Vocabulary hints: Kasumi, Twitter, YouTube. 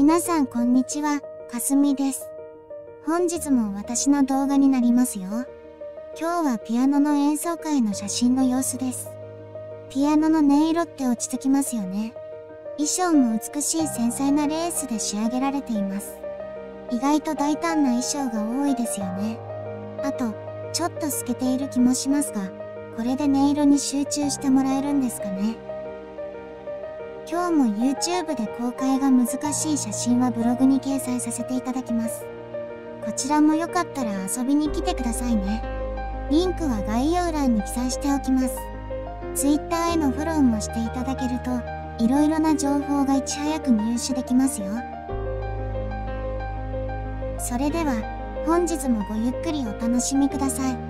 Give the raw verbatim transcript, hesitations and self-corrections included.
皆さんこんにちは、かすみです。本日も私の動画になりますよ。今日はピアノの演奏会の写真の様子です。ピアノの音色って落ち着きますよね。衣装も美しい繊細なレースで仕上げられています。意外と大胆な衣装が多いですよね。あと、ちょっと透けている気もしますが、これで音色に集中してもらえるんですかね。今日も YouTube で公開が難しい写真はブログに掲載させていただきます。こちらもよかったら遊びに来てくださいね。リンクは概要欄に記載しておきます。Twitter へのフォローもしていただけると、いろいろな情報がいち早く入手できますよ。それでは、本日もごゆっくりお楽しみください。